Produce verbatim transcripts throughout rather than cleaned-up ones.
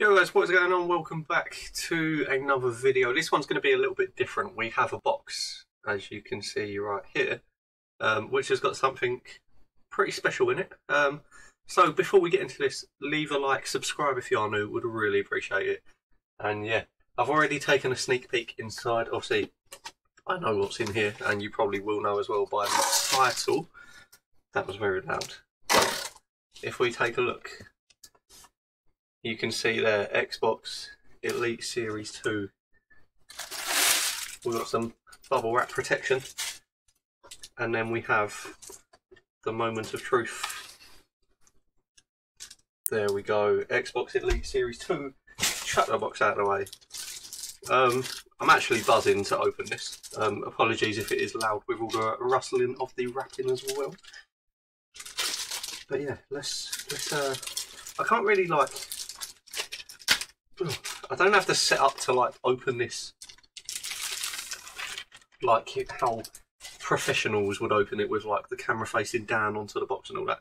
Yo guys, what's going on? Welcome back to another video. This one's going to be a little bit different. We have a box, as you can see right here, um, which has got something pretty special in it. Um, so before we get into this, leave a like, subscribe if you are new, would really appreciate it. And yeah, I've already taken a sneak peek inside. Obviously, I know what's in here, and you probably will know as well by the title. That was very loud. If we take a look, you can see there, Xbox Elite Series two. We've got some bubble wrap protection. And then we have the moment of truth. There we go, Xbox Elite Series two. Chuck the box out of the way. Um, I'm actually buzzing to open this. Um, apologies if it is loud with all the rustling of the wrapping as well. But yeah, let's, let's uh, I can't really like, I don't have to set up to like open this like how professionals would open it with like the camera facing down onto the box and all that.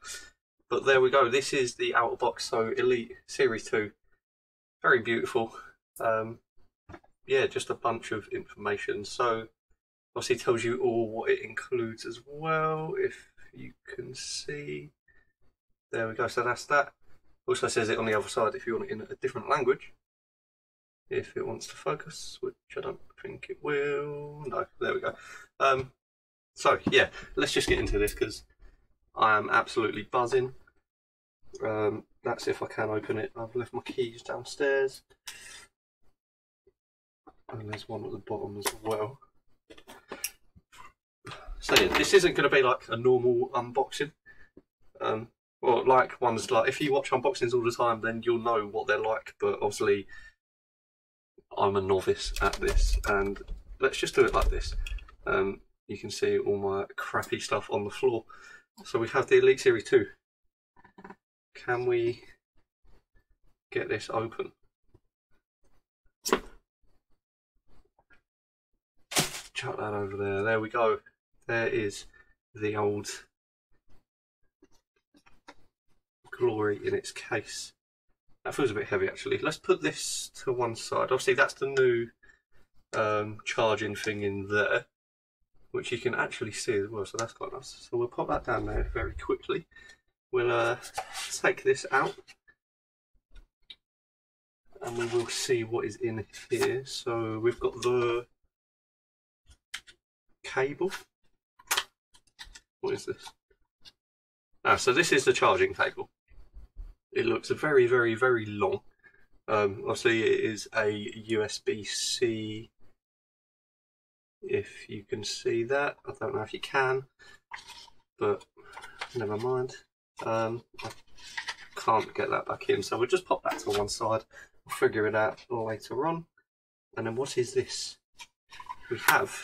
But there we go. This is the outer box. So Elite Series two. Very beautiful. Um, yeah, just a bunch of information. So obviously tells you all what it includes as well. If you can see, there we go. So that's that. Also says it on the other side if you want it in a different language. If it wants to focus, which I don't think it will. No, there we go. Um, so, yeah, let's just get into this because I am absolutely buzzing. Um, that's if I can open it. I've left my keys downstairs. And there's one at the bottom as well. So, yeah, this isn't going to be like a normal unboxing. Um, well, like ones like, if you watch unboxings all the time, then you'll know what they're like. But obviously, I'm a novice at this, and let's just do it like this. Um, you can see all my crappy stuff on the floor. So we have the Elite Series two. Can we get this open? Chuck that over there. There we go. There is the old glory in its case. That feels a bit heavy actually. Let's put this to one side. Obviously that's the new um, charging thing in there, which you can actually see as well, so that's quite nice. So we'll pop that down there very quickly. We'll uh, take this out and we will see what is in here. So we've got the cable. What is this? Ah, so this is the charging cable. It looks very, very, very long. Um, obviously, it is a U S B C, if you can see that. I don't know if you can, but never mind. Um, I can't get that back in, so we'll just pop that to one side. We'll figure it out later on. And then what is this? We have...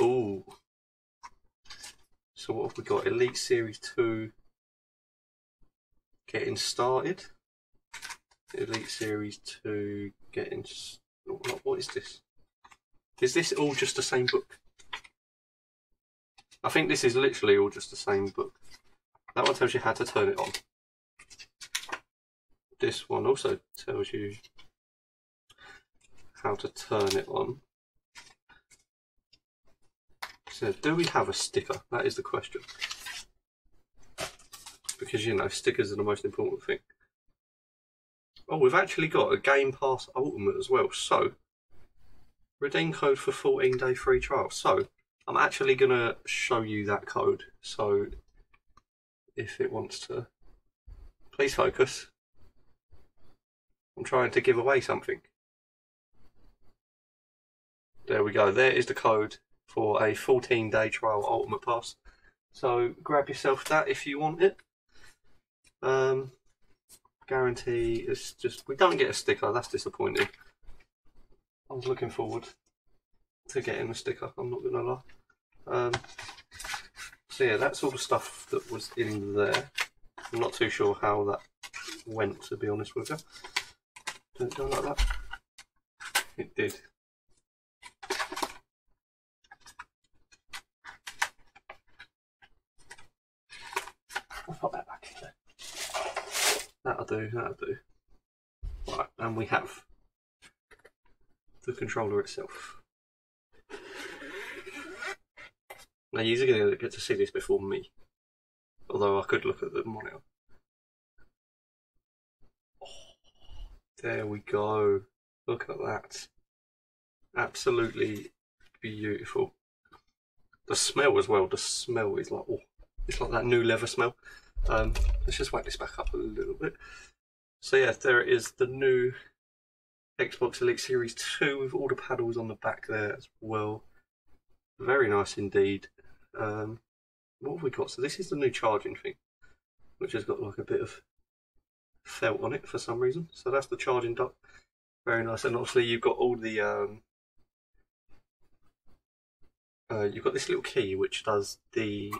Ooh. So what have we got? Elite Series two... Getting started. Elite Series two getting. What is this? Is this all just the same book? I think this is literally all just the same book. That one tells you how to turn it on. This one also tells you how to turn it on. So, do we have a sticker? That is the question. Because, you know, stickers are the most important thing. Oh, we've actually got a Game Pass Ultimate as well. So, redeem code for fourteen day free trial. So, I'm actually going to show you that code. So, if it wants to... Please focus. I'm trying to give away something. There we go. There is the code for a fourteen day trial Ultimate Pass. So, grab yourself that if you want it. Um, guarantee it's just, we don't get a sticker, that's disappointing. I was looking forward to getting a sticker, I'm not gonna lie. Um, so yeah, that's all the stuff that was in there. I'm not too sure how that went, to be honest with you. Did it go like that? It did. I'll pop that back in there. That'll do, that'll do. and we have the controller itself. Now you're going to get to see this before me, although I could look at the monitor. Oh, there we go, look at that, absolutely beautiful. The smell as well, the smell is like, oh, it's like that new leather smell. Um, let's just whack this back up a little bit. So yeah, there it is, the new Xbox Elite Series two with all the paddles on the back there as well. Very nice indeed. Um, what have we got? So this is the new charging thing, which has got like a bit of felt on it for some reason. So that's the charging dock. Very nice. And obviously you've got all the um, uh, you've got this little key which does the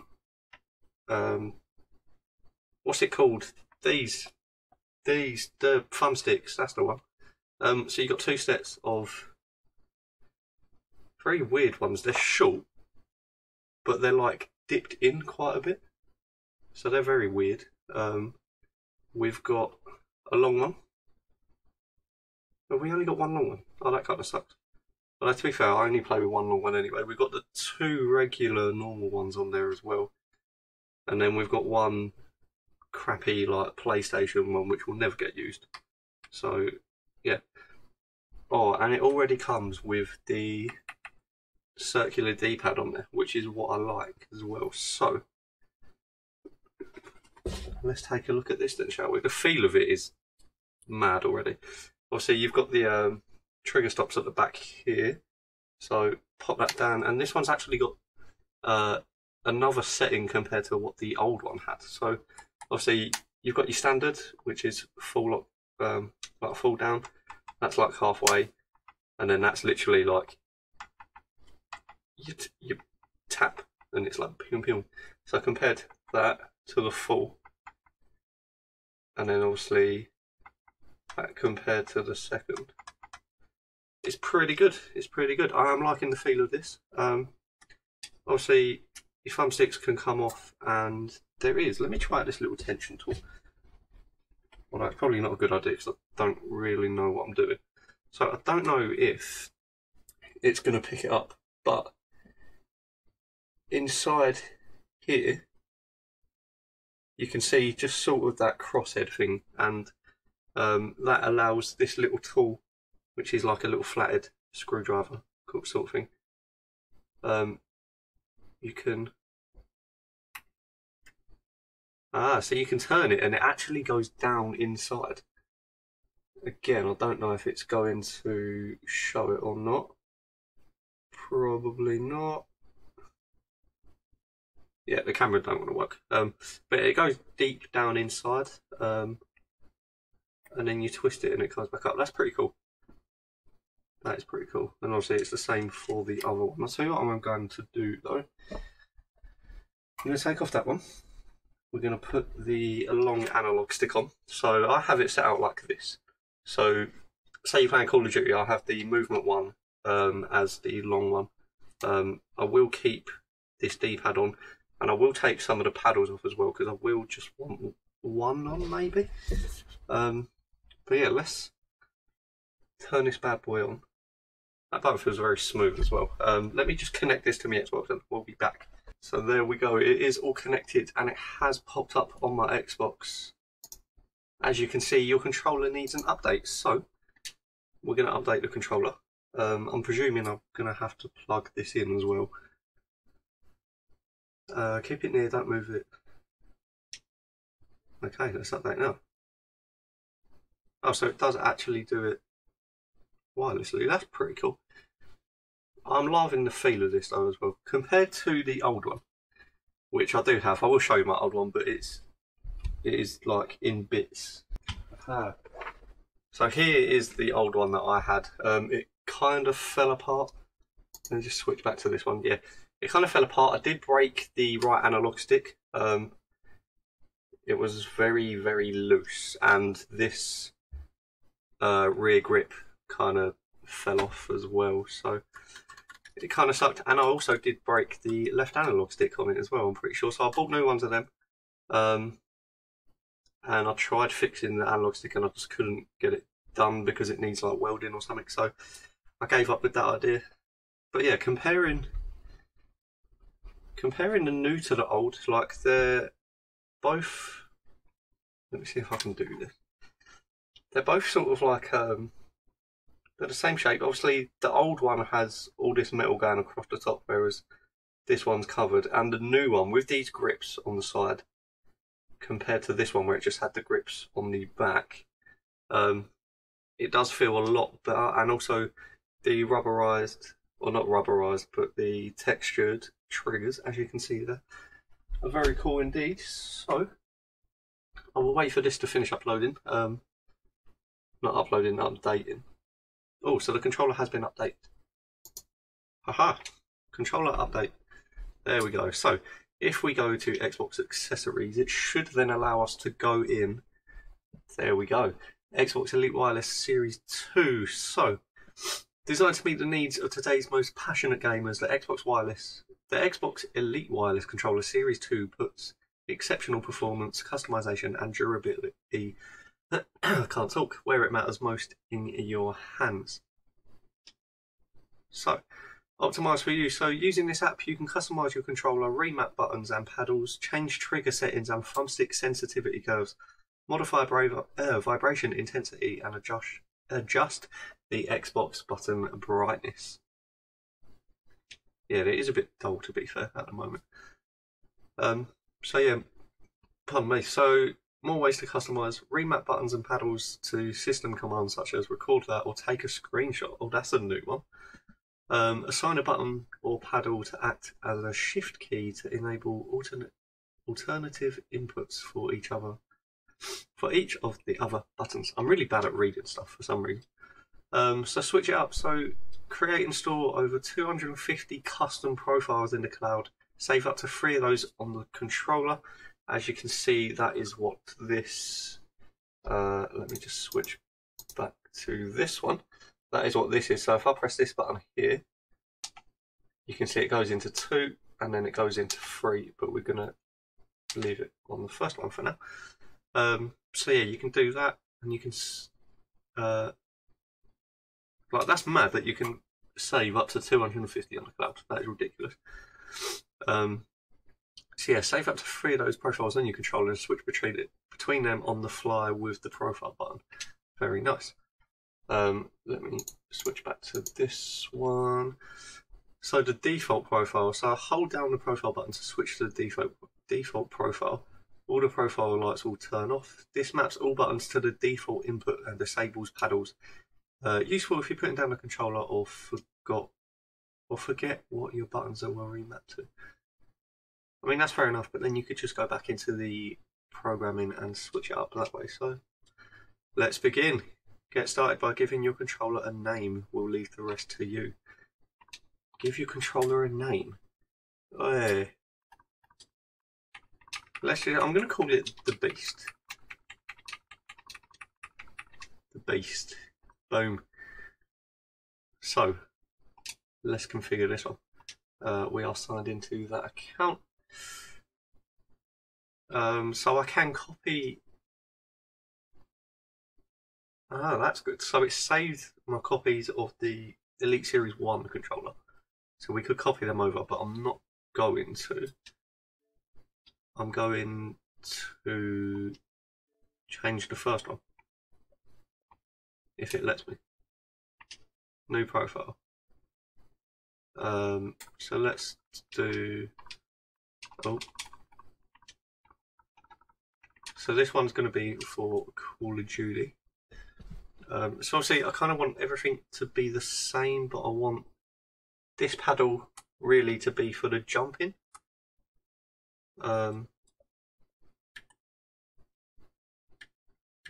um, what's it called? These these the thumbsticks. That's the one. Um, so you've got two sets of very weird ones. They're short, but they're like dipped in quite a bit, so they're very weird. Um, we've got a long one. Have we only got one long one? Oh, that kind of sucks. Well, to be fair, I only play with one long one anyway. We've got the two regular normal ones on there as well, and then we've got one crappy like PlayStation one which will never get used. So yeah. Oh, and it already comes with the circular D-pad on there, which is what I like as well. So let's take a look at this then, shall we? The feel of it is mad already. Obviously you've got the um, trigger stops at the back here, so pop that down, and this one's actually got uh, another setting compared to what the old one had. So obviously you've got your standard, which is full lock, um, like full down, that's like halfway, and then that's literally like You, t you tap and it's like pew pew. So I compared that to the full, and then obviously that compared to the second, it's pretty good. It's pretty good. I am liking the feel of this. Um, obviously your thumbsticks can come off, and there is. Let me try out this little tension tool. Well, that's probably not a good idea because I don't really know what I'm doing. So I don't know if it's going to pick it up, but inside here you can see just sort of that crosshead thing, and um, that allows this little tool, which is like a little flatted screwdriver sort of thing. Um, you can ah, so you can turn it and it actually goes down inside. Again, I don't know if it's going to show it or not. Probably not. Yeah, the camera don't want to work. Um, but it goes deep down inside, um, and then you twist it and it comes back up. That's pretty cool. That is pretty cool. And obviously it's the same for the other one. I'll tell you what I'm going to do though. I'm going to take off that one. We're going to put the long analog stick on. So I have it set out like this. So say you're playing Call of Duty, I'll have the movement one Um, as the long one. um, I will keep this D-pad on, and I will take some of the paddles off as well because I will just want one on maybe. Um, but yeah, let's turn this bad boy on. That button feels very smooth as well. Um, let me just connect this to my Xbox and we'll be back. So there we go, it is all connected and it has popped up on my Xbox. As you can see, your controller needs an update, so we're going to update the controller. Um, I'm presuming I'm going to have to plug this in as well. Uh, keep it near, don't move it. Okay, let's update now. Oh, so it does actually do it wirelessly. That's pretty cool. I'm loving the feel of this though as well. Compared to the old one, which I do have. I will show you my old one, but it's, it is like in bits. Aha. So here is the old one that I had. Um, it kind of fell apart. Let me just switch back to this one. Yeah, it kind of fell apart. I did break the right analog stick. Um, it was very, very loose, and this uh, rear grip kind of fell off as well. So it kind of sucked. And I also did break the left analog stick on it as well, I'm pretty sure. So I bought new ones of them. Um, and I tried fixing the analog stick and I just couldn't get it done because it needs like welding or something, so I gave up with that idea. But yeah, comparing comparing the new to the old, like they're both, let me see if I can do this, they're both sort of like um they're the same shape. Obviously the old one has all this metal going across the top, whereas this one's covered, and the new one with these grips on the side compared to this one where it just had the grips on the back, um, it does feel a lot better. And also the rubberized, or not rubberized, but the textured triggers, as you can see there, are very cool indeed. So I will wait for this to finish uploading, um, not uploading, updating. Oh, so the controller has been updated. Aha, controller update, there we go. So if we go to Xbox accessories, it should then allow us to go in, there we go, Xbox Elite Wireless Series two. So designed to meet the needs of today's most passionate gamers, the Xbox Wireless, the Xbox Elite Wireless Controller Series two puts exceptional performance, customization and durability I can't talk where it matters most, in your hands. So optimised for you. So using this app you can customise your controller, remap buttons and paddles, change trigger settings and thumbstick sensitivity curves, modify uh, vibration intensity and adjust, adjust the Xbox button brightness. Yeah, it is a bit dull to be fair at the moment. Um, so yeah, pardon me, so more ways to customise, remap buttons and paddles to system commands such as record that or take a screenshot. Oh, that's a new one. Um, assign a button or paddle to act as a shift key to enable alternate alternative inputs for each other for each of the other buttons. I'm really bad at reading stuff for some reason. Um, so switch it up. So create and store over two hundred fifty custom profiles in the cloud. Save up to three of those on the controller. As you can see, that is what this. Uh, let me just switch back to this one. That is what this is. So if I press this button here, you can see it goes into two and then it goes into three, but we're going to leave it on the first one for now. Um, so yeah, you can do that, and you can, uh, like that's mad that you can save up to two hundred fifty on the cloud. That is ridiculous. Um, so yeah, save up to three of those profiles on your controller and switch between, it, between them on the fly with the profile button. Very nice. Um, let me switch back to this one. So the default profile, so I hold down the profile button to switch to the default default profile. All the profile lights will turn off. This maps all buttons to the default input and disables paddles. Uh, useful if you're putting down the controller or forgot or forget what your buttons are well remapped to. I mean, that's fair enough, but then you could just go back into the programming and switch it up that way. So let's begin. Get started by giving your controller a name. We'll leave the rest to you. Give your controller a name. Hey. Let's just, I'm going to call it the Beast. The Beast. Boom. So, let's configure this one. Uh, we are signed into that account. Um, so I can copy... Ah, that's good. So it saved my copies of the Elite Series one controller. So we could copy them over, but I'm not going to. I'm going to change the first one, if it lets me. New profile. Um, so let's do... Oh. So this one's going to be for Call of Duty. Um, so obviously I kind of want everything to be the same, but I want this paddle really to be for the jumping. Um,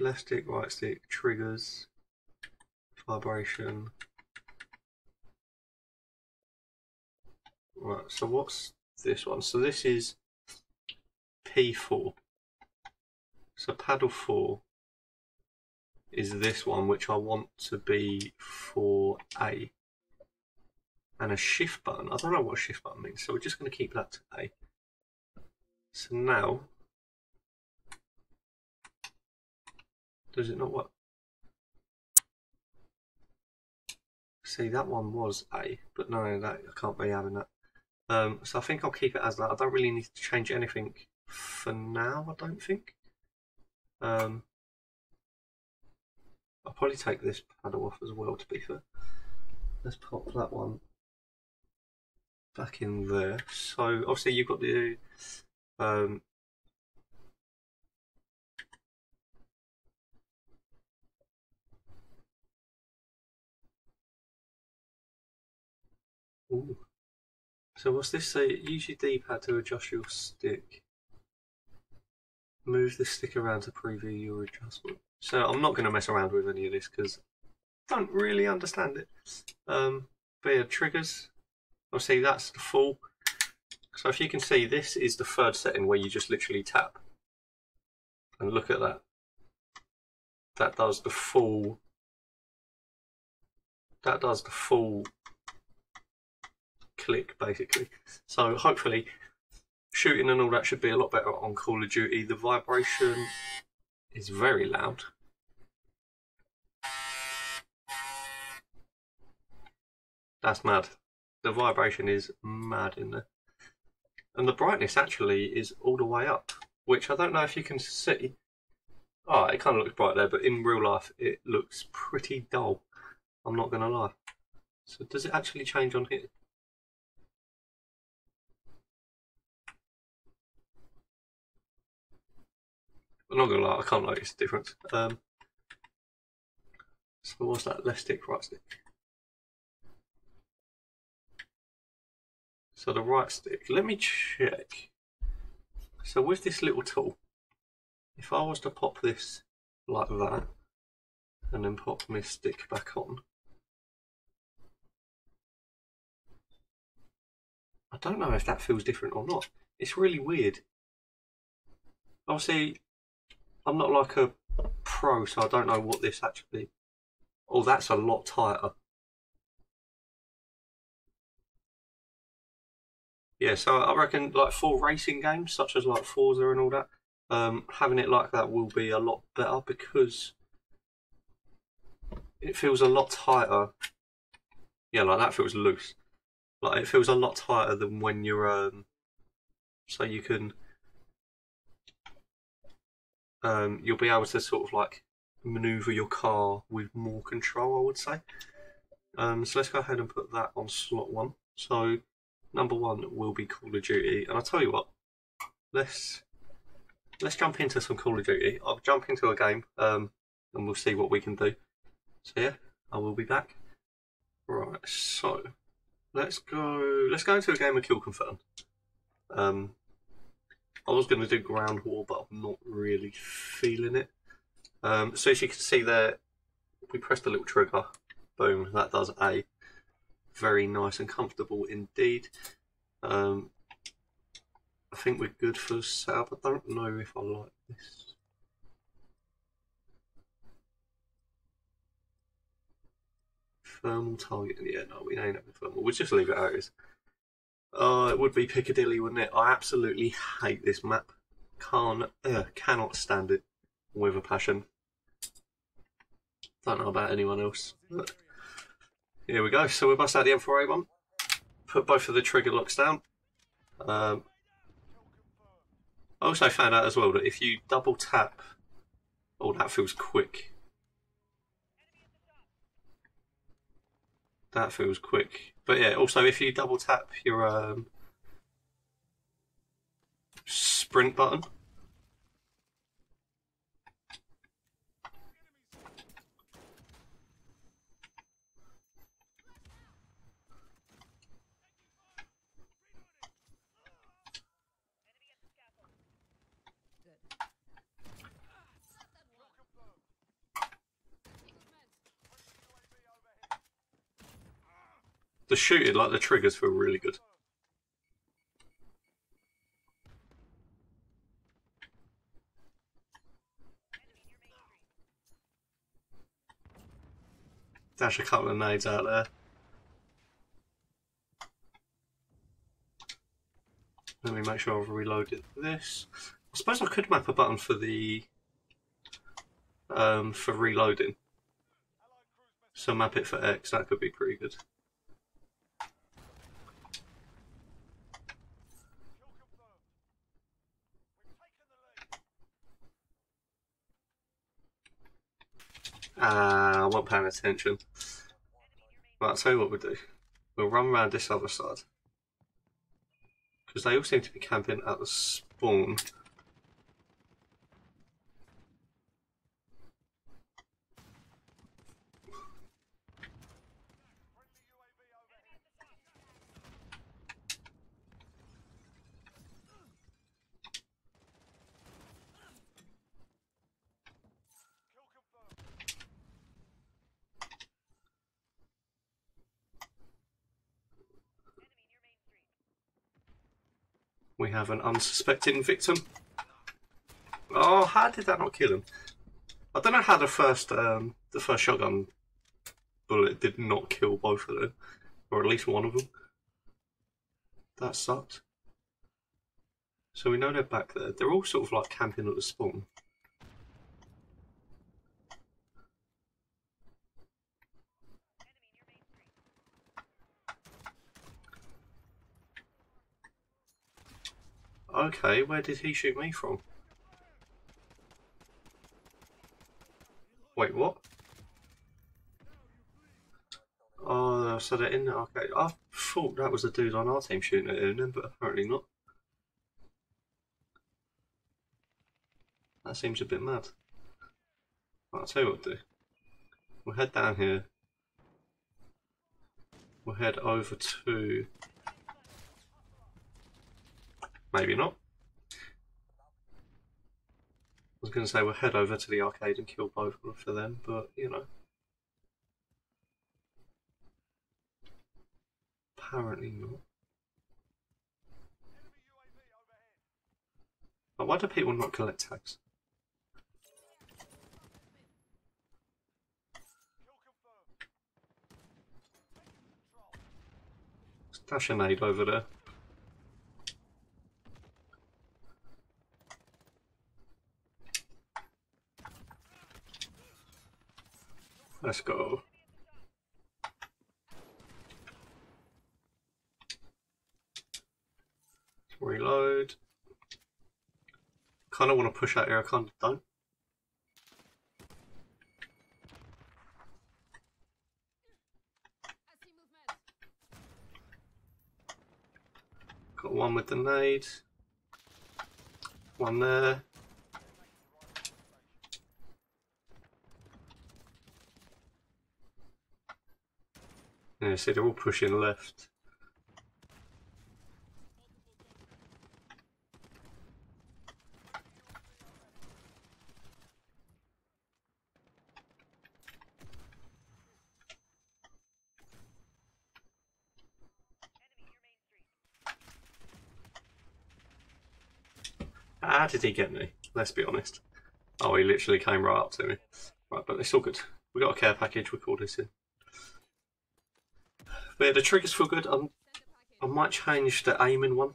left stick, right stick, triggers, vibration. Right, so what's this one? So this is P four. So paddle four. Is this one, which I want to be for A, and a shift button. I don't know what a shift button means, so we're just going to keep that to A. So now, does it not work? See, that one was A, but no, that I can't be having that. Um, so I think I'll keep it as that. I don't really need to change anything for now, I don't think. Um, I'll probably take this paddle off as well, to be fair. Let's pop that one back in there. So obviously you've got the um, ooh. So what's this say? Use your D-pad to adjust your stick. Move the stick around to preview your adjustment. So I'm not going to mess around with any of this because I don't really understand it. Um, but yeah, triggers. Obviously that's the full. So if you can see, this is the third setting where you just literally tap. And look at that. That does the full. That does the full click, basically. So hopefully shooting and all that should be a lot better on Call of Duty. The vibration is very loud. That's mad. The vibration is mad in there. And the brightness actually is all the way up, which I don't know if you can see. Oh, it kind of looks bright there, but in real life it looks pretty dull. I'm not going to lie. So does it actually change on here? I'm not gonna lie, I can't notice the difference. Um, so what's that? Left stick, right stick. So the right stick, let me check. So with this little tool, if I was to pop this like that, and then pop my stick back on, I don't know if that feels different or not. It's really weird. Obviously, I'm not like a pro, so I don't know what this actually... Oh, that's a lot tighter. Yeah, so I reckon like for racing games, such as like Forza and all that, um, having it like that will be a lot better because it feels a lot tighter. Yeah, like that feels loose. Like it feels a lot tighter than when you're... Um, so you can... Um, you'll be able to sort of like maneuver your car with more control, I would say. Um, so let's go ahead and put that on slot one. So number one will be Call of Duty, and I'll tell you what, let's let's jump into some Call of Duty. I'll jump into a game, um, and we'll see what we can do. So yeah, I will be back. Right, so let's go. Let's go into a game of Kill Confirmed. Um, I was going to do ground war, but I'm not really feeling it. Um, so as you can see there, we press the little trigger. Boom, that does A. Very nice and comfortable indeed. Um, I think we're good for setup. I don't know if I like this. Thermal target. Yeah, no, we ain't having thermal. We'll just leave it out as. Oh, it would be Piccadilly, wouldn't it? I absolutely hate this map. Can't, uh, cannot stand it with a passion. Don't know about anyone else. But here we go. So we bust out the M four A one. Put both of the trigger locks down. Um, I also found out as well that if you double tap... Oh, that feels quick. That feels quick. But yeah, also if you double tap your um, sprint button. The shooting, like the triggers, feel really good. Dash a couple of nades out there. Let me make sure I've reloaded this. I suppose I could map a button for the um, for reloading. So map it for X, that could be pretty good. Ah, uh, I wasn't paying attention. Right, I'll tell you what we'll do. We'll run around this other side. Because they all seem to be camping at the spawn. We have an unsuspecting victim. Oh, how did that not kill him? I don't know how the first um, the first shotgun bullet did not kill both of them, or at least one of them. That sucked. So we know they're back there. They're all sort of like camping at the spawn. Okay, where did he shoot me from? Wait, what? Oh, so they're in there. Okay, I thought that was the dude on our team shooting at him, but apparently not. That seems a bit mad. Well, I'll tell you what we'll do. We'll head down here. We'll head over to... Maybe not. I was going to say we'll head over to the arcade and kill both of them for them, but you know. Apparently not. But why do people not collect tags? Let's dash a nade over there. Let's go. Reload. Kind of want to push out here, I kind of don't. Got one with the nade. One there. Yeah, see, they're all pushing left. How did he get me? Let's be honest. Oh, he literally came right up to me. Right, but it's all good. We got a care package, we call this in. But yeah, the triggers feel good. I'm, I might change the aiming one.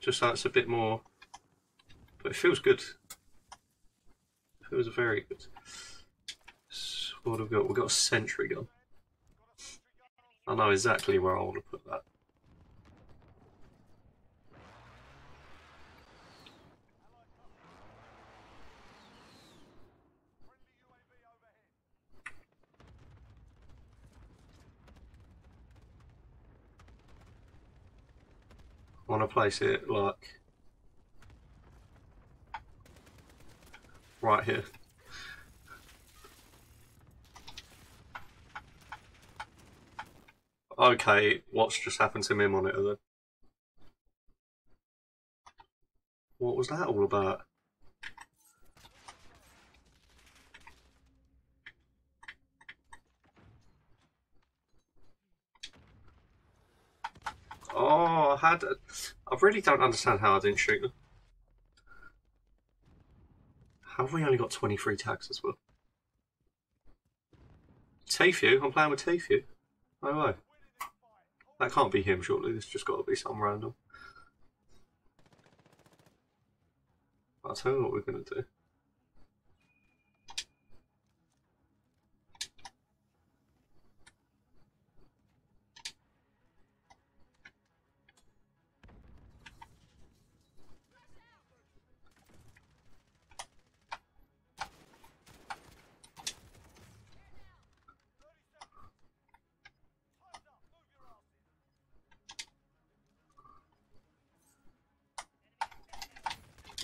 Just so it's a bit more... But it feels good. It feels very good. So what have we got? We've got a sentry gun. I know exactly where I want to put that. I want to place it like right here. Okay, what's just happened to my monitor then? What was that all about? Oh, I had. A, I really don't understand how I didn't shoot them. How have we only got twenty-three tags as well? Tafu? I'm playing with Tafu. No way. That can't be him, surely. There's just got to be some random. I'll tell you what we're going to do.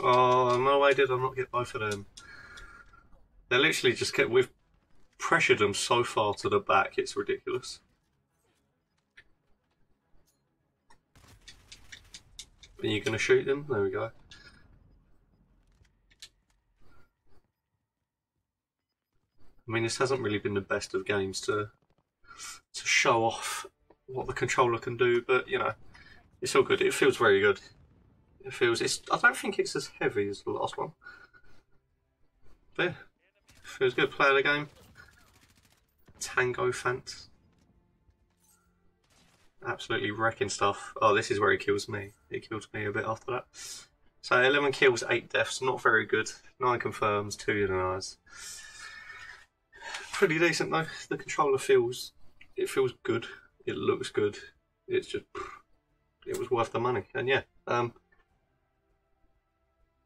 Oh, no way did I not get both of them. They literally just kept... We've pressured them so far to the back, it's ridiculous. Are you going to shoot them? There we go. I mean, this hasn't really been the best of games to to show off what the controller can do, but, you know, it's all good. It feels very good. It feels... It's, I don't think it's as heavy as the last one. But, yeah, feels good. Play the game. Tango Fant. Absolutely wrecking stuff. Oh, this is where he kills me. He kills me a bit after that. So, eleven kills, eight deaths. Not very good. nine confirms, two denies. Pretty decent though. The controller feels, it feels good. It looks good. It's just, it was worth the money. And yeah, um,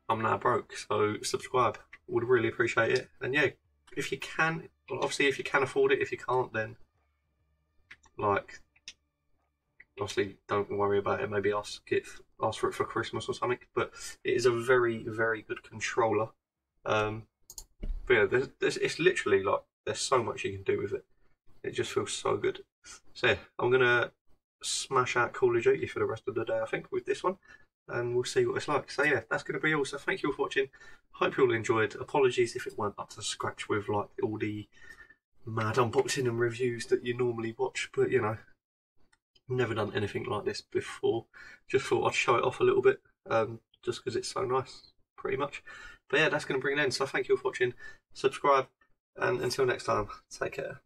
I'm now broke, so subscribe. Would really appreciate it. And yeah, if you can, well, obviously if you can afford it. If you can't, then like, obviously don't worry about it. Maybe ask it, ask for it for Christmas or something. But it is a very, very good controller. Um, But yeah, there's, there's, it's literally like, there's so much you can do with it. It just feels so good. So yeah, I'm going to smash out Call of Duty for the rest of the day, I think, with this one. And we'll see what it's like. So yeah, that's going to be all. So thank you all for watching. Hope you all enjoyed. Apologies if it weren't up to scratch with like all the mad unboxing and reviews that you normally watch. But you know, never done anything like this before. Just thought I'd show it off a little bit. Um, just because it's so nice, pretty much. But yeah, that's going to bring it in. So thank you all for watching. Subscribe, and until next time, take care.